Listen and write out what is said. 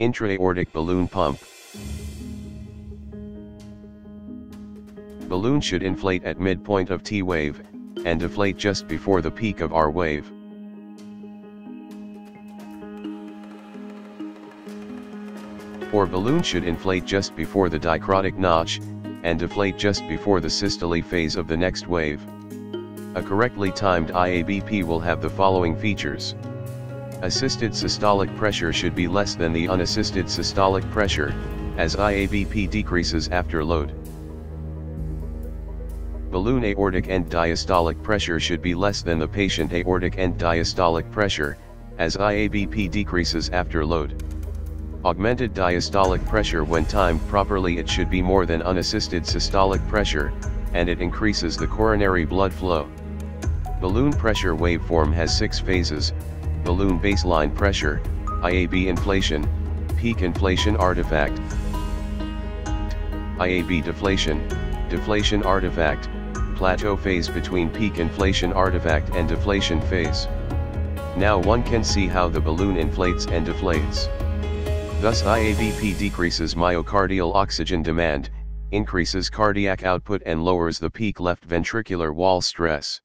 Intra-aortic balloon pump. Balloon should inflate at midpoint of T wave, and deflate just before the peak of R wave. Or balloon should inflate just before the dichrotic notch, and deflate just before the systole phase of the next wave. A correctly timed IABP will have the following features. Assisted systolic pressure should be less than the unassisted systolic pressure, as IABP decreases after load. Balloon aortic end diastolic pressure should be less than the patient aortic end diastolic pressure, as IABP decreases after load. Augmented diastolic pressure, when timed properly, it should be more than unassisted systolic pressure, and it increases the coronary blood flow. Balloon pressure waveform has 6 phases: balloon baseline pressure, IAB inflation, peak inflation artifact, IAB deflation, deflation artifact, plateau phase between peak inflation artifact and deflation phase. Now one can see how the balloon inflates and deflates. Thus IABP decreases myocardial oxygen demand, increases cardiac output and lowers the peak left ventricular wall stress.